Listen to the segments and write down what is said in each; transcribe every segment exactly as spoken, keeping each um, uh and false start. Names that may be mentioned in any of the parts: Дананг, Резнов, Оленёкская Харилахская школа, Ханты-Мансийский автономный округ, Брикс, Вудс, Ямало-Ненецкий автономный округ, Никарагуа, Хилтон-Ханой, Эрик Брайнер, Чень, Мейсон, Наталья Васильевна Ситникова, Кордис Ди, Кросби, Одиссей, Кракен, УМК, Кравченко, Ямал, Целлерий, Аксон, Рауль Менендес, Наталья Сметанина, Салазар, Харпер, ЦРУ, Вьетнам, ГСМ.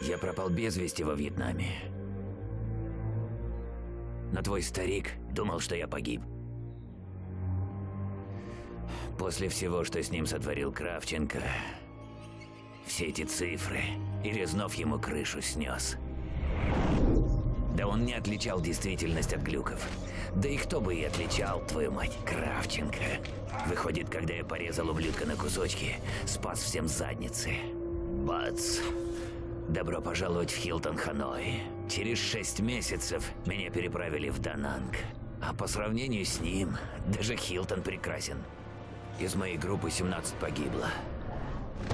Я пропал без вести во Вьетнаме. Но твой старик думал, что я погиб. После всего, что с ним сотворил Кравченко, все эти цифры, и Резнов ему крышу снес. Да он не отличал действительность от глюков. Да и кто бы и отличал, твою мать, Кравченко. Выходит, когда я порезал ублюдка на кусочки, спас всем задницы. Бац! Добро пожаловать в Хилтон-Ханой. Через шесть месяцев меня переправили в Дананг. А по сравнению с ним, даже Хилтон прекрасен. Из моей группы семнадцать погибло.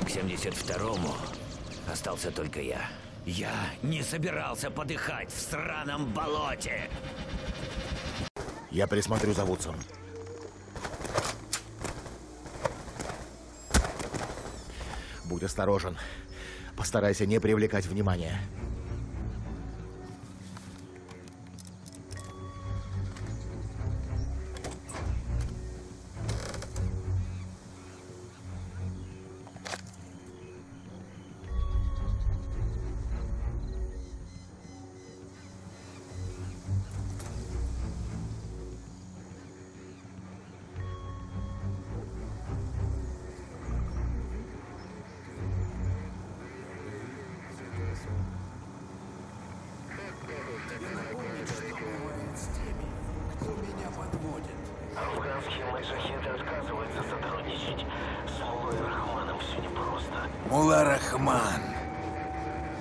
К семьдесят второму остался только я. Я не собирался подыхать в сраном болоте! Я присмотрю за Вудсом. Будь осторожен. Постарайся не привлекать внимания.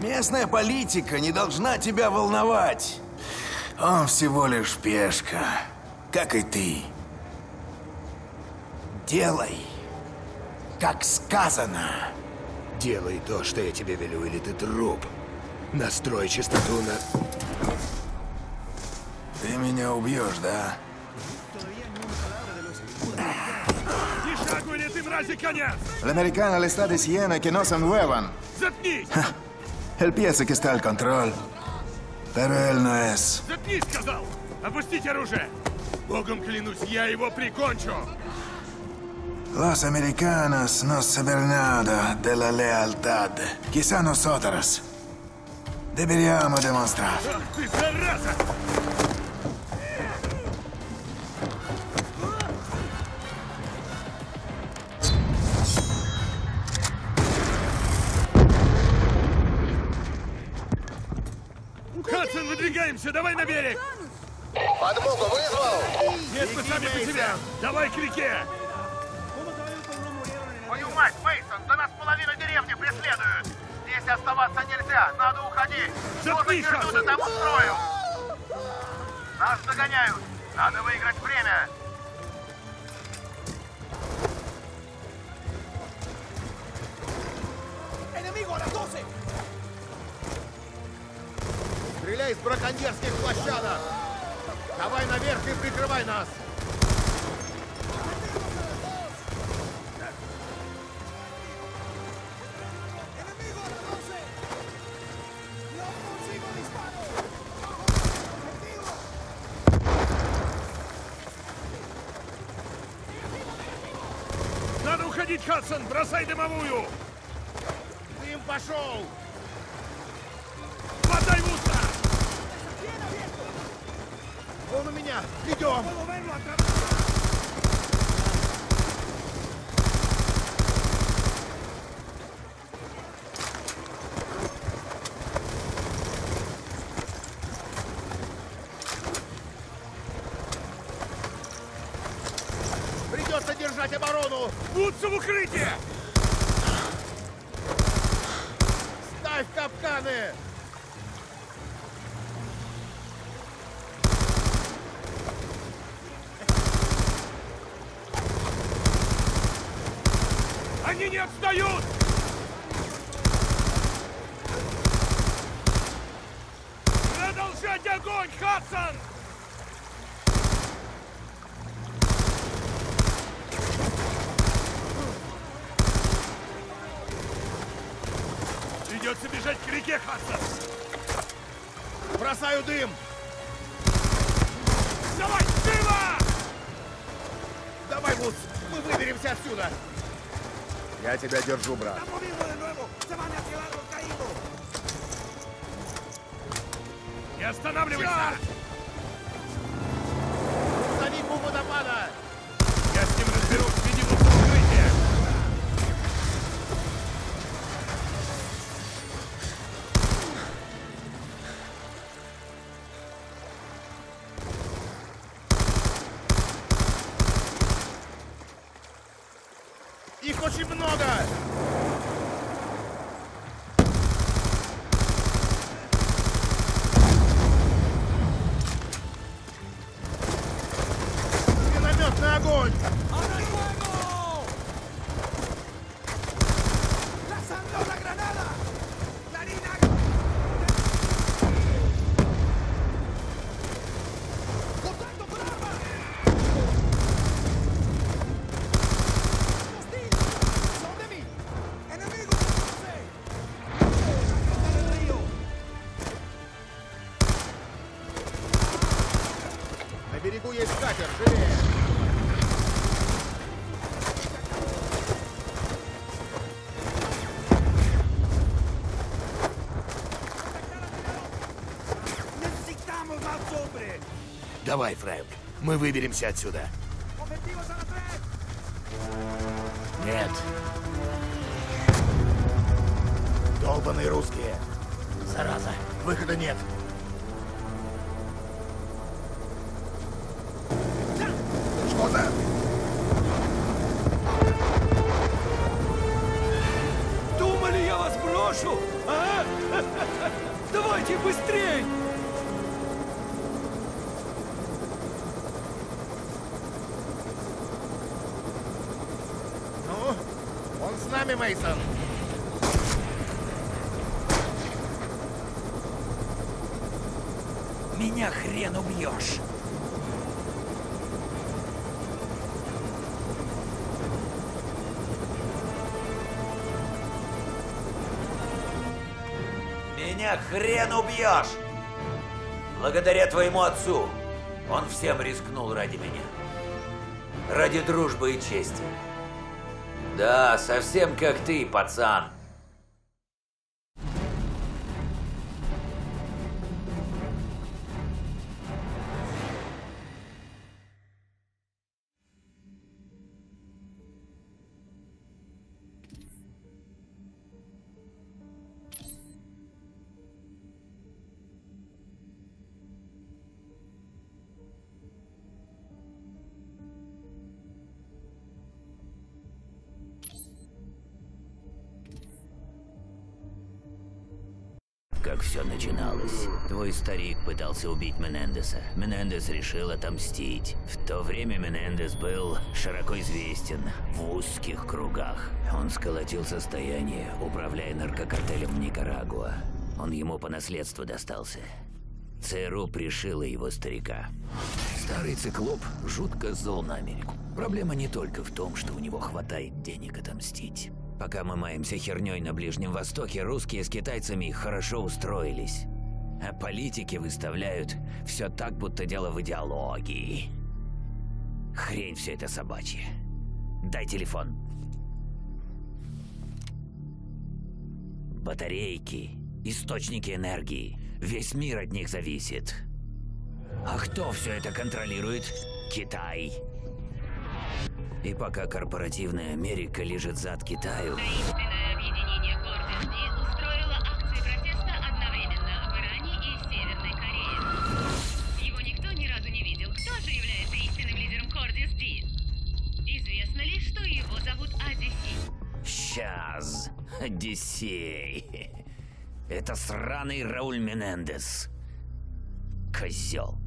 Местная политика не должна тебя волновать. Он всего лишь пешка, как и ты. Делай, как сказано. Делай то, что я тебе велю, или ты труп. Настрой частоту на... Ты меня убьешь, да? L'americana l'està di Siena che non si muovono. Заткнись! El piensa que está al control, pero él no es. Заткнись, сказал! Опустите оружие! Богом клянусь, я его прикончу! Los americanos no saben nada de la lealtad. Quizá nosotros deberíamos demostrar. Ах ты, зараза! Выдвигаемся, давай на берег! Подмогу вызвал! Нет, мы сами по себе! Давай к реке! Твою мать, Мейсон, да нас половина деревни преследуют! Здесь оставаться нельзя, надо уходить! Заткнись, Аксон! Там устрою! Нас догоняют! Надо выиграть время! Стреляй с браконьерских площадок! Давай наверх и прикрывай нас! Надо уходить, Хадсон! Бросай дымовую! Дым пошел! Он у меня! Идем! Придется держать оборону! Вудсу в укрытие! Ставь капканы! Они не отстают! Продолжать огонь, Хадсон! Придется бежать к реке, Хадсон! Бросаю дым! Давай, дыма! Давай, Вудс, мы выберемся отсюда! Я тебя держу, брат. Не останавливайся! Зови его водопада! Я с ним разберусь, веди его в укрытие! Их очень много! Давай, Фрэнк, мы выберемся отсюда. Нет. Долбаные русские. Зараза, выхода нет. Мейсон. Меня хрен убьешь. Меня хрен убьешь. Благодаря твоему отцу он всем рискнул ради меня. Ради дружбы и чести. Да, совсем как ты, пацан. Старик пытался убить Менендеса. Менендес решил отомстить. В то время Менендес был широко известен в узких кругах. Он сколотил состояние, управляя наркокартелем в Никарагуа. Он ему по наследству достался. ЦРУ пришило его старика. Старый циклоп жутко зол на Америку. Проблема не только в том, что у него хватает денег отомстить. Пока мы маемся херней на Ближнем Востоке, русские с китайцами хорошо устроились. А политики выставляют все так, будто дело в идеологии. Хрень все это собачья. Дай телефон. Батарейки, источники энергии. Весь мир от них зависит. А кто все это контролирует? Китай. И пока корпоративная Америка лежит зад Китаю... Одиссей. Это сраный Рауль Менендес. Козел.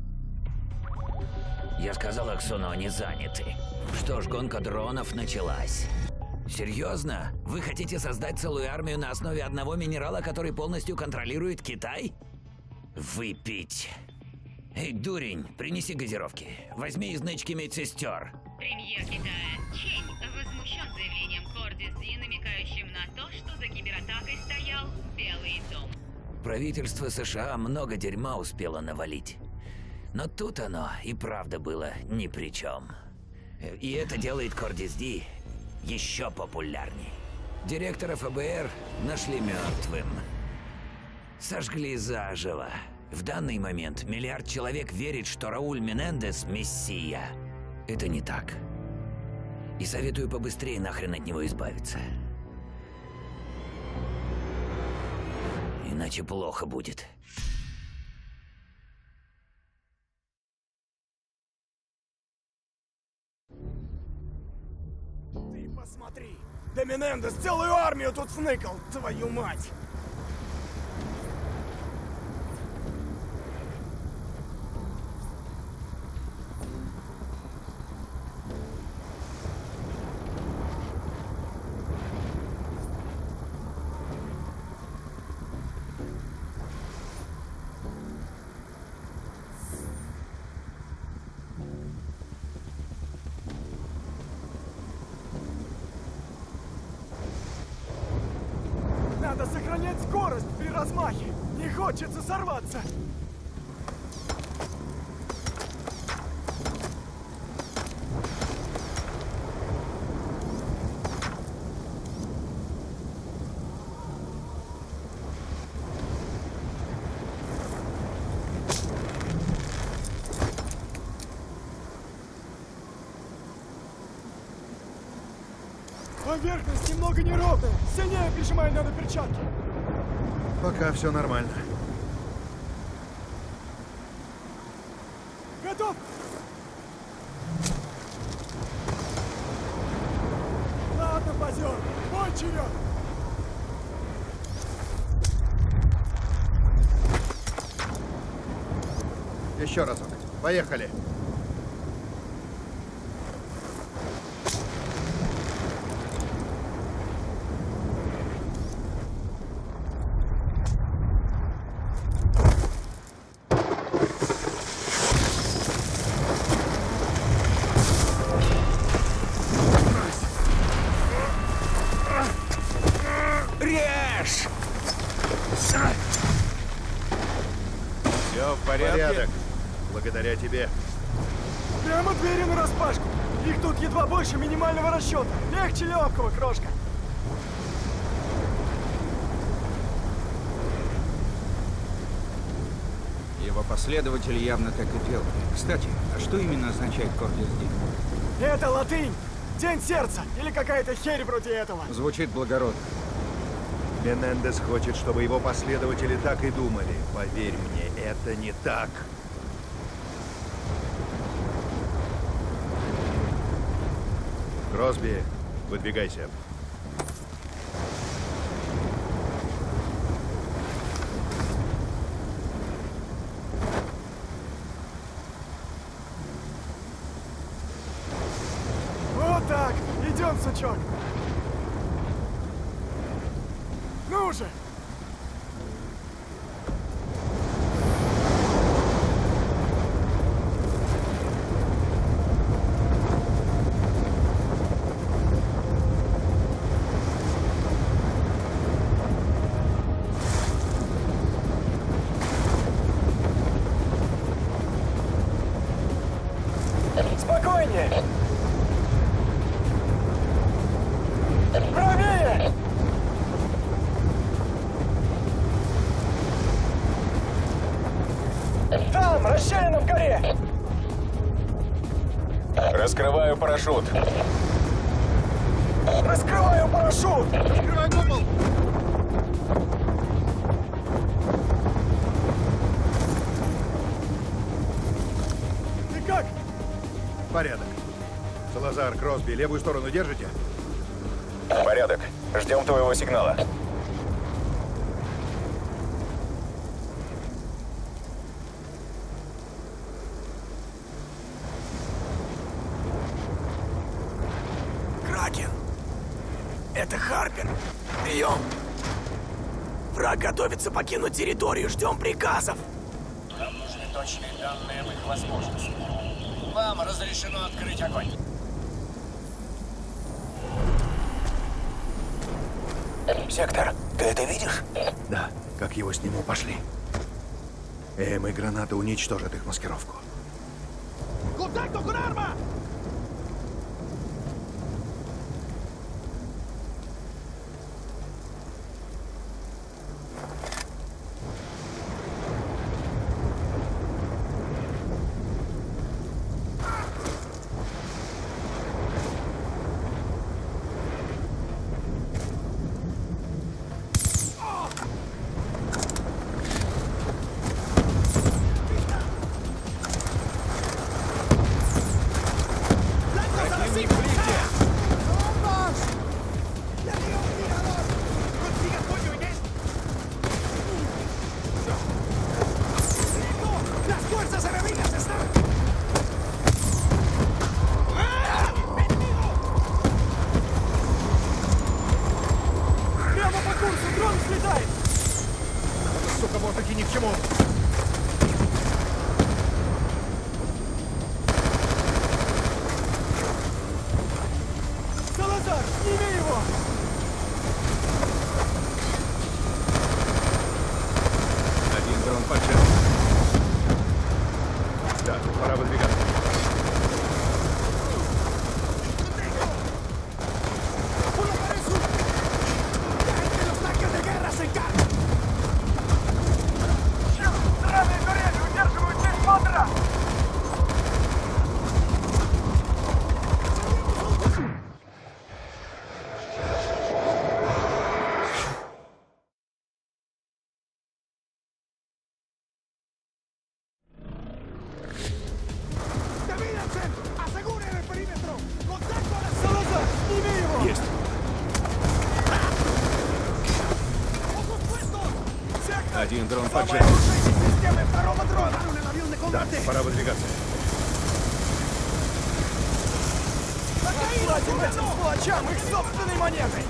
Я сказал Аксону, они заняты. Что ж, гонка дронов началась. Серьезно? Вы хотите создать целую армию на основе одного минерала, который полностью контролирует Китай? Выпить. Эй, дурень, принеси газировки. Возьми из нычки медсестер. Премьер Китая Чень возмущен заявлением Кордис Ди, намекающим на то, что за кибератакой стоял Белый дом. Правительство США много дерьма успело навалить. Но тут оно и правда было ни при чем. И это делает Кордис Ди еще популярней. Директора ФБР нашли мертвым. Сожгли заживо. В данный момент миллиард человек верит, что Рауль Менендес – мессия. Это не так. И советую побыстрее нахрен от него избавиться. Иначе плохо будет. Ты посмотри! Да Менендес целую армию тут сныкал, твою мать! Скорость при размахе! Не хочется сорваться! Поверхность немного неровная. Сильнее прижимай, надо перчатки. Пока все нормально. Готов! Ладно, позер! Бой черед! Еще разок. Поехали! Благодаря тебе. Прямо двери нараспашку. Их тут едва больше минимального расчета. Легче легкого, крошка. Его последователь явно так и делал. Кстати, а что именно означает Кордис Ди? Это латынь. День сердца. Или какая-то херь вроде этого. Звучит благородно. Менендес хочет, чтобы его последователи так и думали. Поверь мне, это не так. Кросби, выдвигайся. Вот так. Идем, сучок. Ну же. Раскрываю парашют. Раскрываю парашют! Открывай купол! Ты как? Порядок. Салазар, Кросби, левую сторону держите? Порядок. Ждем твоего сигнала. Это Харпер. Прием. Враг готовится покинуть территорию. Ждем приказов. Нам нужны точные данные об их возможностях. Вам разрешено открыть огонь. Сектор, ты это видишь? Да. Как его сниму, пошли. Эй, мы гранаты уничтожат их маскировку. Контакт около арма! Один дрон поджарен. Да, пора выдвигаться. Отплатим этим плачам их собственной монетой!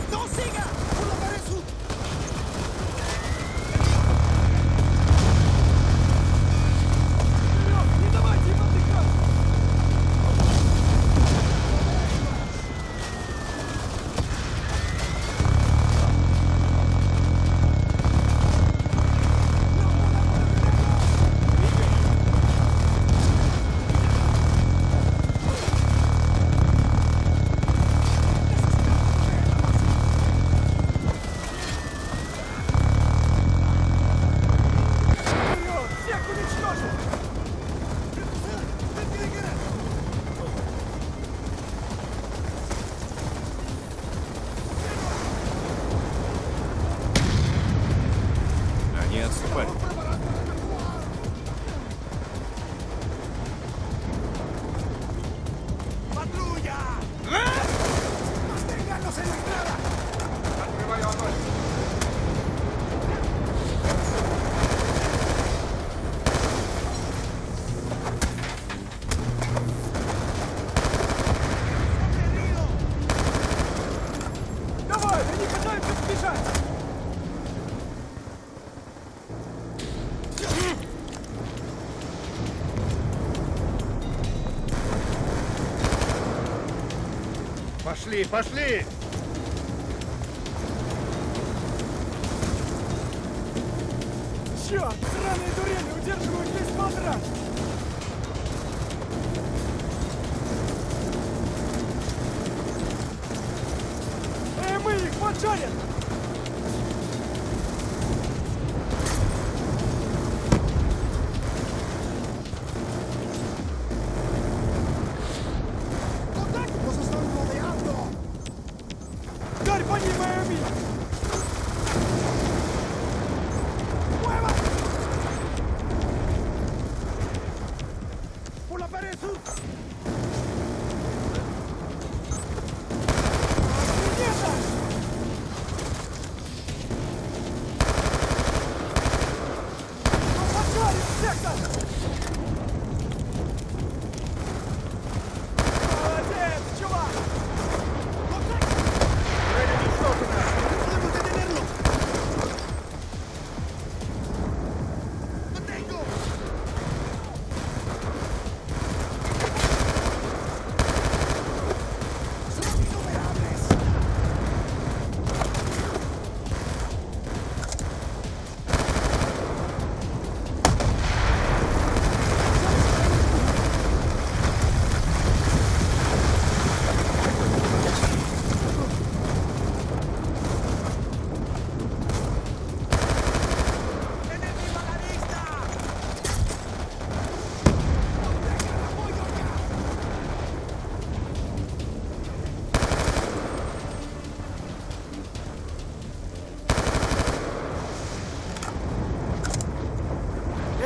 Пошли, пошли! Черт, сраные дурели удерживают весь квадрат! Эй, мы их поджарим!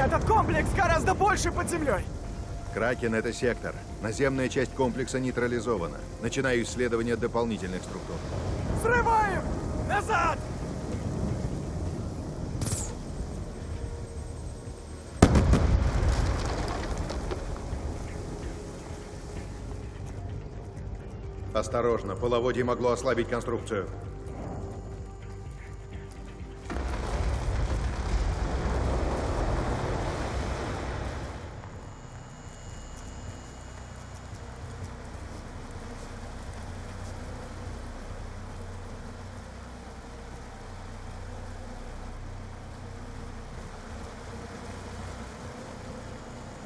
Этот комплекс гораздо больше под землей. Кракен — это сектор. Наземная часть комплекса нейтрализована. Начинаю исследование дополнительных структур. Срываем! Назад! Осторожно, половодье могло ослабить конструкцию.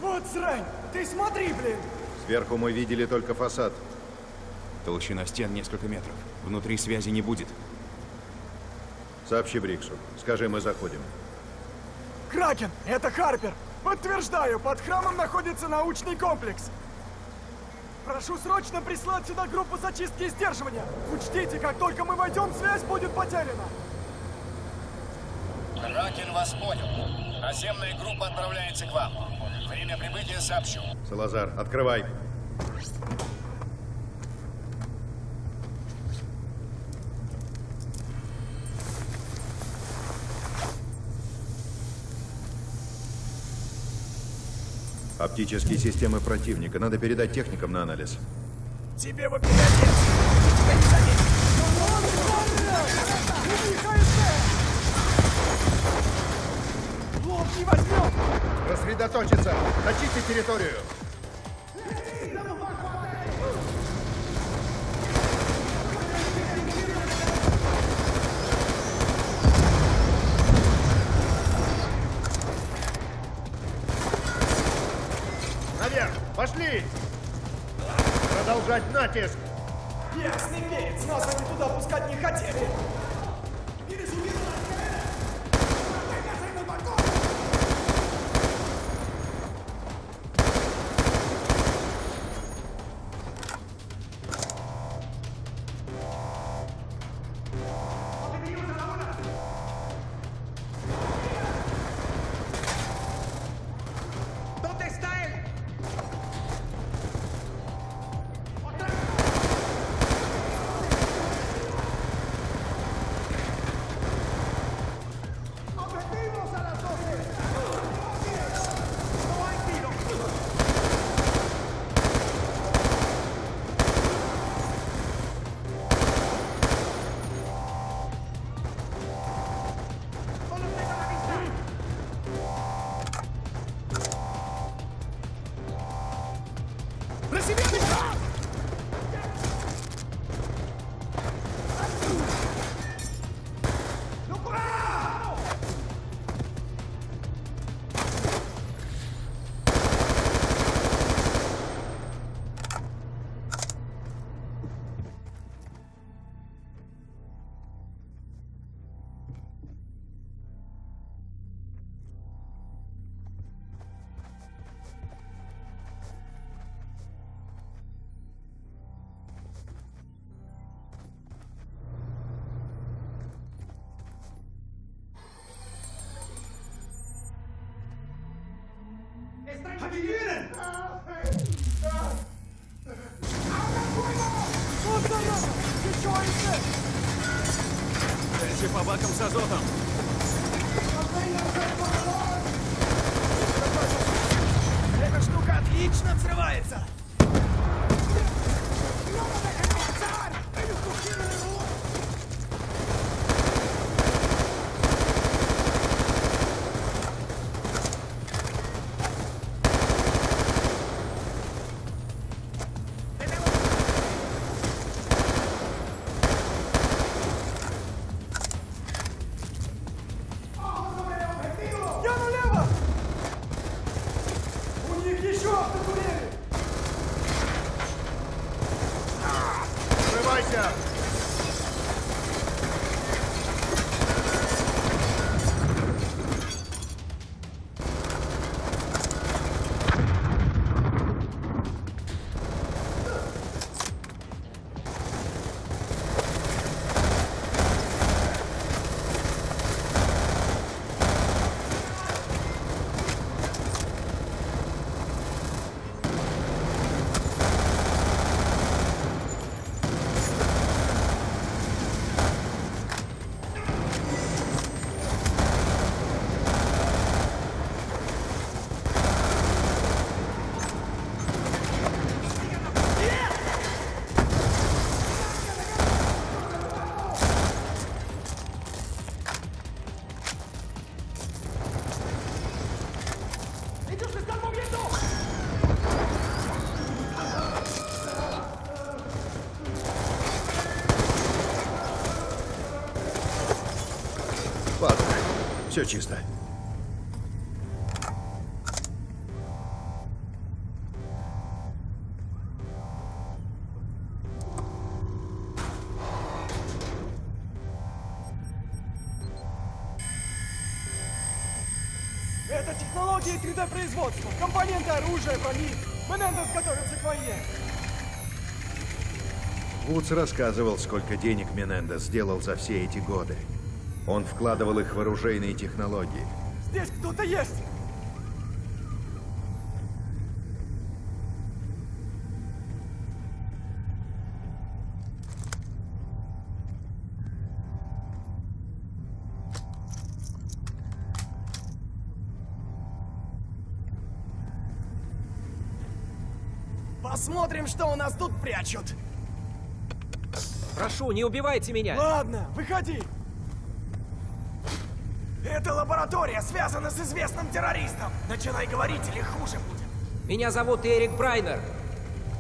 Вот срань! Ты смотри, блин! Сверху мы видели только фасад. Толщина стен несколько метров. Внутри связи не будет. Сообщи Бриксу. Скажи, мы заходим. Кракен! Это Харпер! Подтверждаю, под храмом находится научный комплекс. Прошу срочно прислать сюда группу зачистки и сдерживания. Учтите, как только мы войдем, связь будет потеряна. Кракен вас понял. Наземная группа отправляется к вам. Время прибытия сообщу. Салазар, открывай. Оптические системы противника. Надо передать техникам на анализ. Тебе бы передать! Тебя не заметили! Лоб не возьмем! Рассредоточиться! Зачисти территорию! Пошли! Продолжать натиск! Ясный перец! Нас они туда пускать не хотели! По бакам с азотом. Эта штука отлично взрывается. Все чисто. Это технологии три дэ-производства, компоненты оружия, брони. Менендес готовится к войне. Вудс рассказывал, сколько денег Менендес сделал за все эти годы. Он вкладывал их в оружейные технологии. Здесь кто-то есть! Посмотрим, что у нас тут прячут. Прошу, не убивайте меня! Ладно, выходи! Эта лаборатория связана с известным террористом. Начинай говорить, или хуже будет. Меня зовут Эрик Брайнер.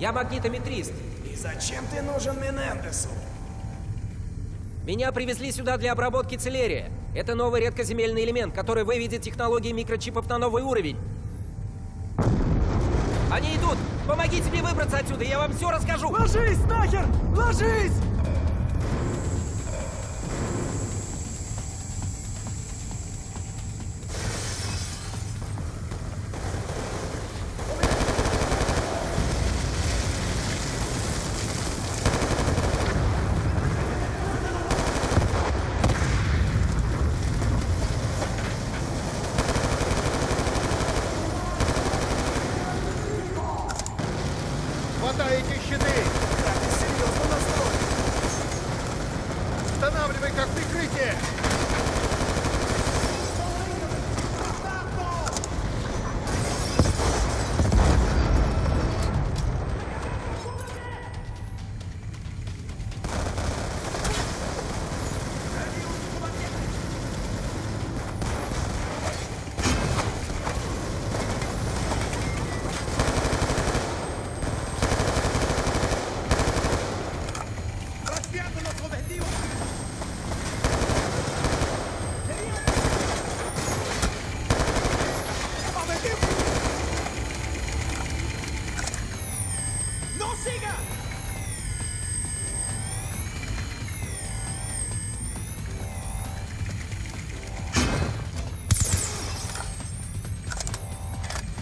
Я магнитометрист. И зачем ты нужен Менендесу? Меня привезли сюда для обработки целлерия. Это новый редкоземельный элемент, который выведет технологии микрочипов на новый уровень. Они идут! Помогите мне выбраться отсюда, я вам все расскажу! Ложись, нахер! Ложись!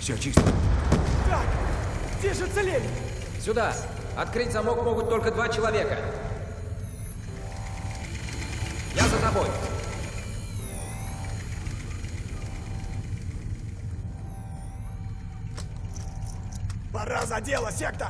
Все чисто. Так, где же целитель? Сюда. Открыть замок могут только два человека. Я за тобой. Пора за дело, сектор.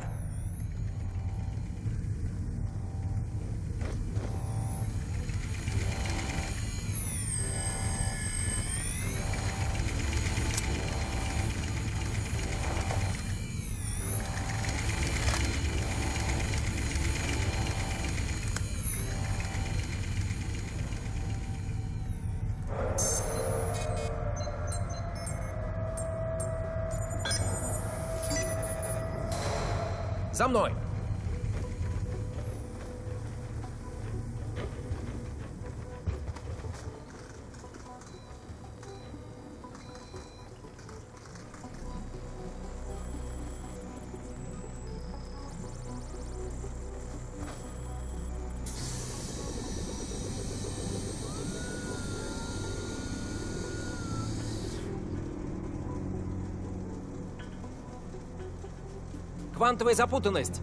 За мной! Квантовая запутанность.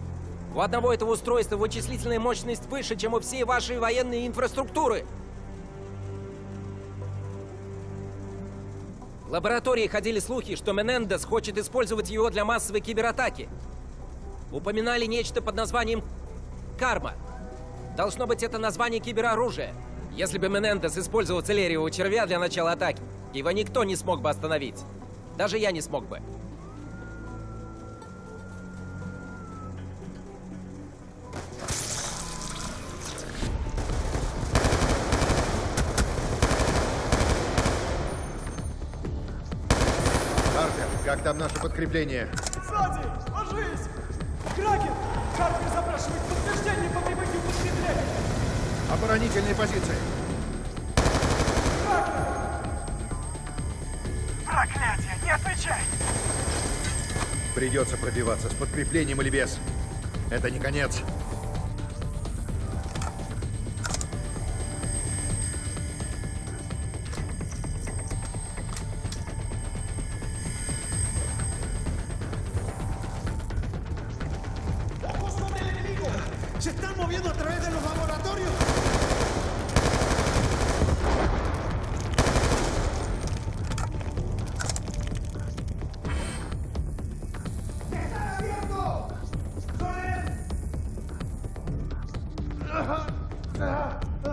У одного этого устройства вычислительная мощность выше, чем у всей вашей военной инфраструктуры. В лаборатории ходили слухи, что Менендес хочет использовать его для массовой кибератаки. Упоминали нечто под названием «карма». Должно быть, это название кибероружия. Если бы Менендес использовал целлериевого червя для начала атаки, его никто не смог бы остановить. Даже я не смог бы. Как там наше подкрепление? Сзади! Ложись! Кракен! Харпер запрашивает подтверждение по прибытию подкрепления! Оборонительные позиции! Кракен! Придется пробиваться с подкреплением или без. Это не конец. Ah!